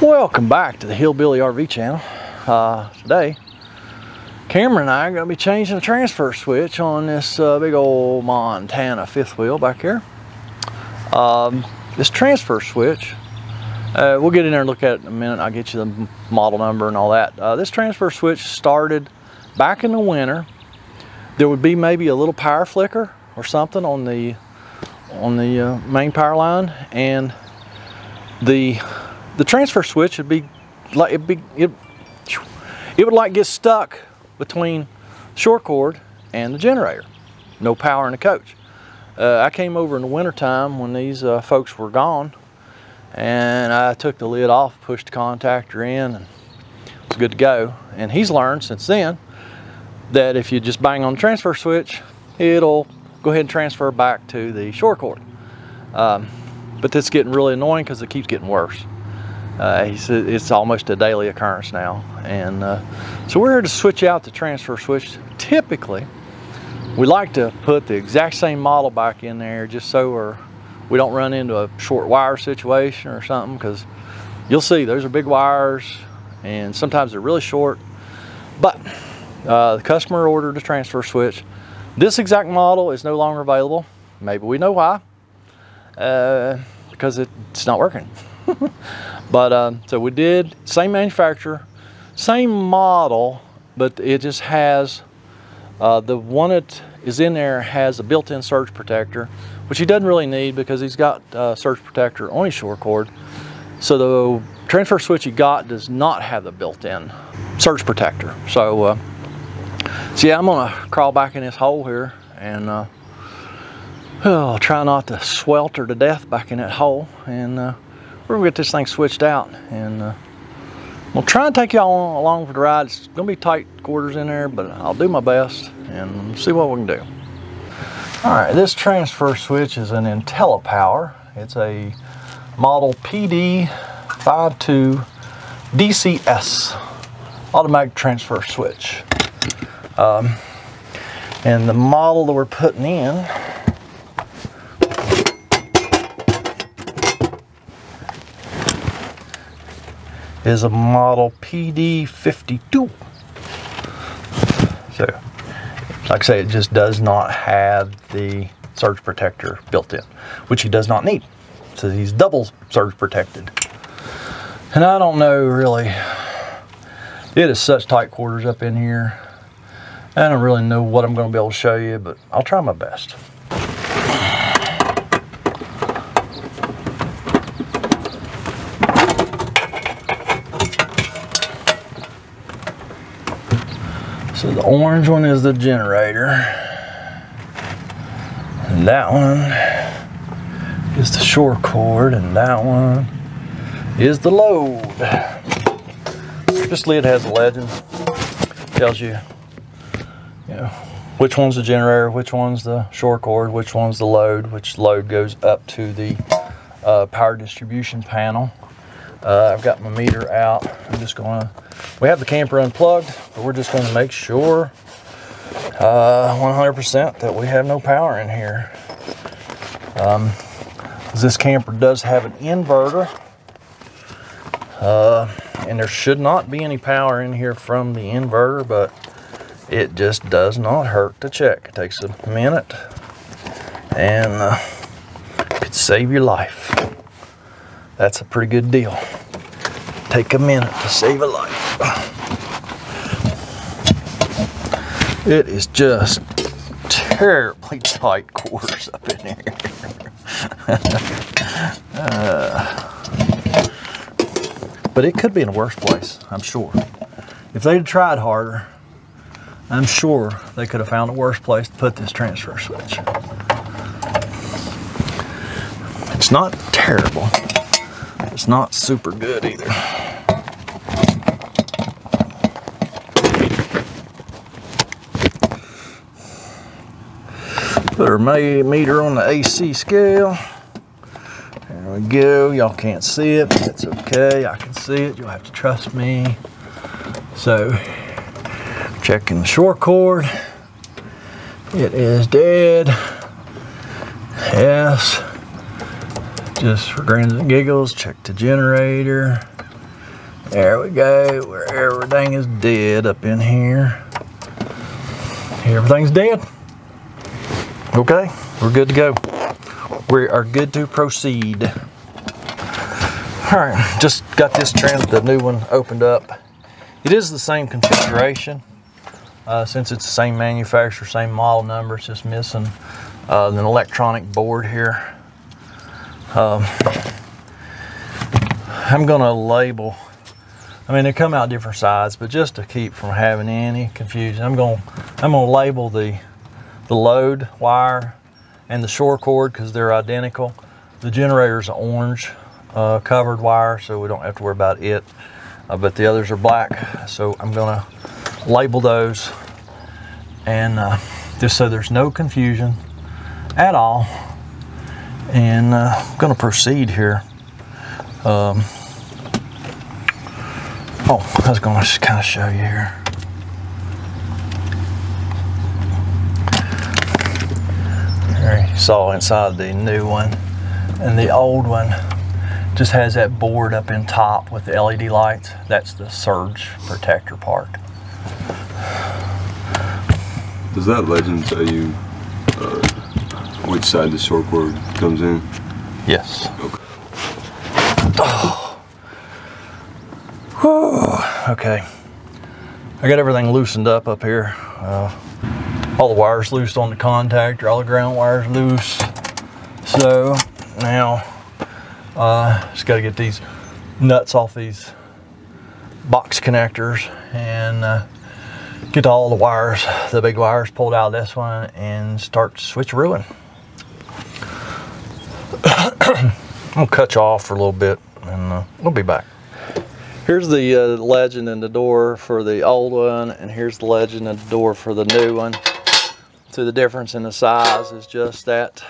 Welcome back to the Hillbilly RV Channel. Today, Cameron and I are going to be changing the transfer switch on this big old Montana fifth wheel back here. This transfer switch, we'll get in there and look at it in a minute. I'll get you the model number and all that. This transfer switch started back in the winter. There would be maybe a little power flicker or something on the main power line, and the transfer switch would be like it would get stuck between short cord and the generator. No power in the coach. I came over in the winter time when these folks were gone, and I took the lid off, pushed the contactor in, and it was good to go. And he's learned since then that if you just bang on the transfer switch, it'll go ahead and transfer back to the short cord. But that's getting really annoying because it keeps getting worse. He said it's almost a daily occurrence now, and so we're here to switch out the transfer switch. Typically, we like to put the exact same model back in there just so we don't run into a short wire situation or something, because you'll see those are big wires, and sometimes they're really short. But the customer ordered a transfer switch. This exact model is no longer available. Maybe we know why, because it's not working. But so we did, same manufacturer, same model, but it just has, the one that is in there has a built-in surge protector, which he doesn't really need because he's got surge protector on his short cord. So the transfer switch he got does not have the built-in surge protector. So, yeah, I'm gonna crawl back in this hole here and try not to swelter to death back in that hole, and we're gonna get this thing switched out, and I'll try and take y'all along for the ride. It's gonna be tight quarters in there, but I'll do my best and see what we can do. All right, this transfer switch is an IntelliPower. It's a model PD 52 DCS automatic transfer switch, and the model that we're putting in is a model PD 52. So, like I say, it just does not have the surge protector built in, which he does not need. So he's double surge protected. And I don't know really, it is such tight quarters up in here. I don't really know what I'm gonna be able to show you, but I'll try my best. So the orange one is the generator, and that one is the short cord, and that one is the load. This lid has a legend. It tells you, which one's the generator, which one's the short cord, which one's the load, which load goes up to the power distribution panel. I've got my meter out. I'm just gonna, we have the camper unplugged, but we're just gonna make sure 100% that we have no power in here. This camper does have an inverter, and there should not be any power in here from the inverter, but it just does not hurt to check. It takes a minute, and could save your life. That's a pretty good deal. Take a minute to save a life. It is just terribly tight quarters up in here. But it could be in a worse place, I'm sure. If they'd tried harder, I'm sure they could have found a worse place to put this transfer switch. It's not terrible. It's not super good either. Put our meter on the AC scale. There we go. Y'all can't see it, but that's okay. I can see it. You'll have to trust me. So, checking the short cord. It is dead. Yes. Just for grins and giggles, check the generator. There we go, where everything is dead up in here. Everything's dead. Okay, we're good to go. We are good to proceed. All right, just got this trans, the new one opened up. It is the same configuration. Since it's the same manufacturer, same model number, it's just missing an electronic board here. I'm gonna label, I mean, they come out different sizes, but just to keep from having any confusion, I'm gonna label the load wire and the shore cord because they're identical. The generator's an orange covered wire, so we don't have to worry about it. But the others are black, so I'm gonna label those, and just so there's no confusion at all. And I'm gonna proceed here. Oh, I was gonna just kind of show you here. There you saw inside the new one, and the old one just has that board up in top with the LED lights. That's the surge protector part. Does that legend tell you which side the short cord comes in? Yes. Okay. Oh. Okay. I got everything loosened up here. All the wires loose on the contactor, all the ground wires loose. So now just got to get these nuts off these box connectors and get all the wires, the big wires pulled out of this one and start switcherooing. I'm gonna cut you off for a little bit and we'll be back. Here's the legend in the door for the old one, and here's the legend in the door for the new one. So the difference in the size is just that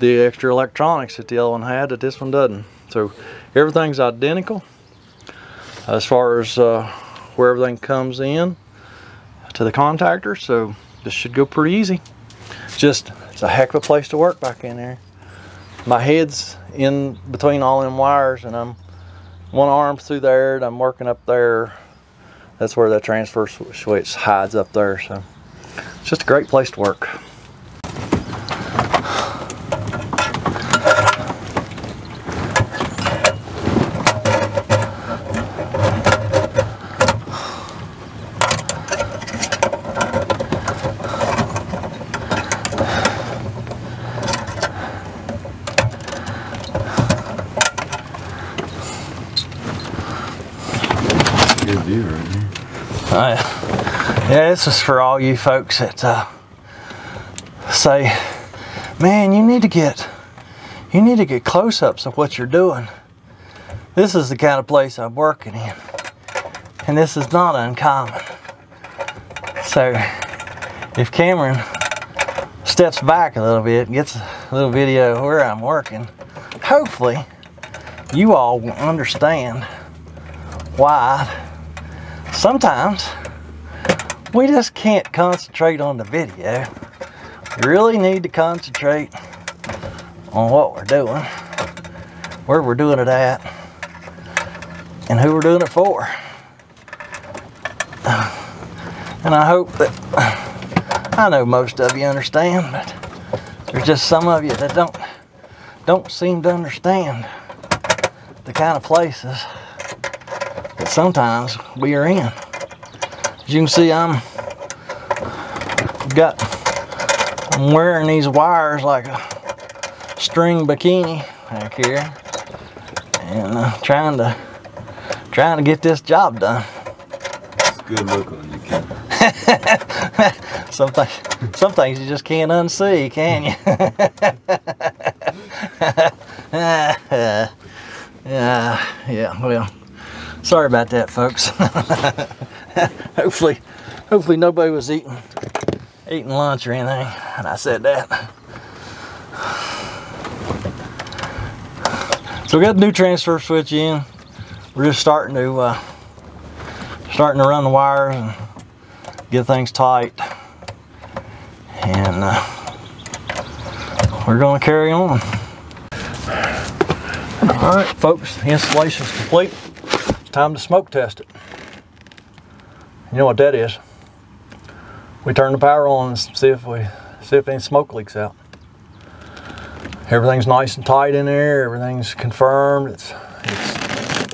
the extra electronics that the other one had that this one doesn't. So everything's identical as far as where everything comes in to the contactor, so this should go pretty easy. It's a heck of a place to work back in there. My head's in between all them wires, and I'm one arm through there and I'm working up there. That's where that transfer switch hides up there, so it's just a great place to work. Yeah, this is for all you folks that say, man, you need to get close-ups of what you're doing. This is the kind of place I'm working in, and this is not uncommon. So if Cameron steps back a little bit and gets a little video of where I'm working, hopefully you all will understand why sometimes we just can't concentrate on the video. We really need to concentrate on what we're doing, where we're doing it at, and who we're doing it for. And I hope that, I know most of you understand, but there's just some of you that don't seem to understand the kind of places that sometimes we are in. As you can see, I'm wearing these wires like a string bikini back here, and trying to get this job done. It's good look on you, Ken. some things you just can't unsee, can you? Yeah. Well, sorry about that, folks. Hopefully nobody was eating lunch or anything, and I said that. So we got the new transfer switch in. We're just starting to run the wires and get things tight, and we're going to carry on. All right, folks, the installation's complete. It's time to smoke test it. You know what that is? We turn the power on and see if any smoke leaks out. Everything's nice and tight in there. Everything's confirmed. It's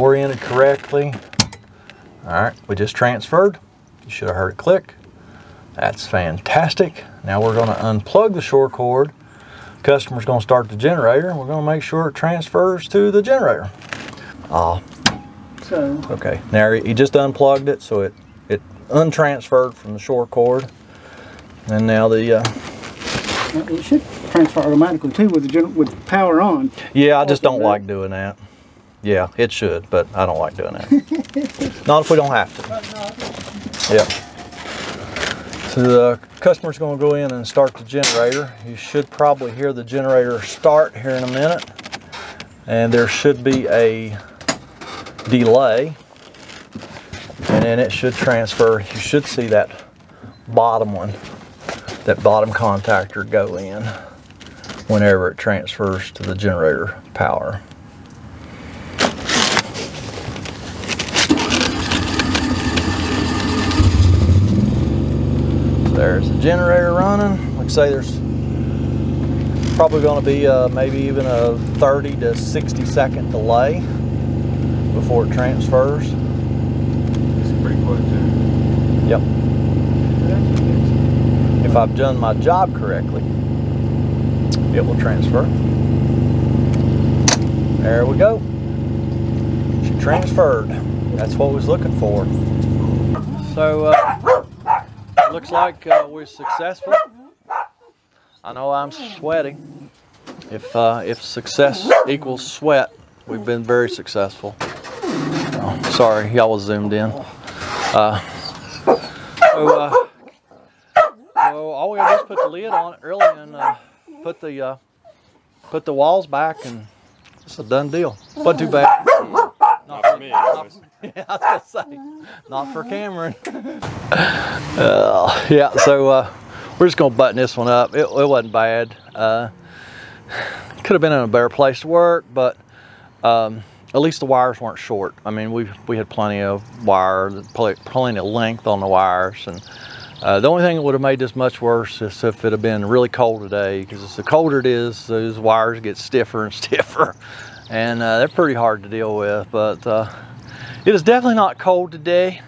oriented correctly. All right, we just transferred. You should have heard it click. That's fantastic. Now we're going to unplug the shore cord. Customer's going to start the generator. We're going to make sure it transfers to the generator. Oh. So. Okay. Now he just unplugged it, so it untransferred from the shore cord. And now the. It should transfer automatically too with power on. Yeah, I just don't like doing that. Yeah, it should, but I don't like doing that. Not if we don't have to. Yep. So the customer's going to go in and start the generator. You should probably hear the generator start here in a minute. And there should be a delay. And then it should transfer. You should see that bottom one, that bottom contactor go in whenever it transfers to the generator power. There's the generator running. Like I say, there's probably going to be maybe even a 30 to 60 second delay before it transfers. It's pretty quick too. Yep. If I've done my job correctly, it will transfer. There we go. She transferred. That's what I was looking for. So. Looks like we're successful. I know I'm sweating. If success equals sweat, we've been very successful. Oh, sorry, y'all was zoomed in. So all we gotta do is put the lid on it early and put the walls back, and it's a done deal. But too bad. Yeah, I was gonna say, not for Cameron. Yeah, so we're just gonna button this one up. It wasn't bad. Could have been in a better place to work, but at least the wires weren't short. I mean, we had plenty of wire, plenty of length on the wires, and the only thing that would have made this much worse is if it had been really cold today, because the colder it is, those wires get stiffer and stiffer, and they're pretty hard to deal with, but. It is definitely not cold today,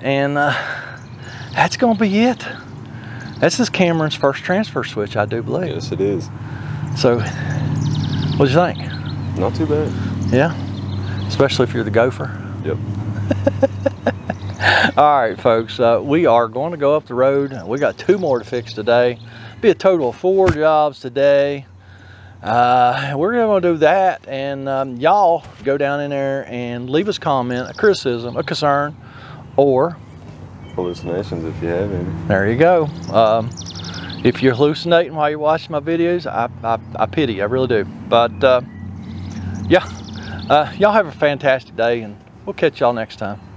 and that's going to be it. This is Cameron's first transfer switch, I do believe. Yes, it is. So, what do you think? Not too bad. Yeah, especially if you're the gopher. Yep. All right, folks, we are going to go up the road. We got 2 more to fix today. Be a total of 4 jobs today. We're going to do that, and y'all go down in there and leave us a comment, a criticism, a concern, or hallucinations if you have any. There you go. If you're hallucinating while you're watching my videos, I pity, I really do. But yeah, y'all have a fantastic day, and we'll catch y'all next time.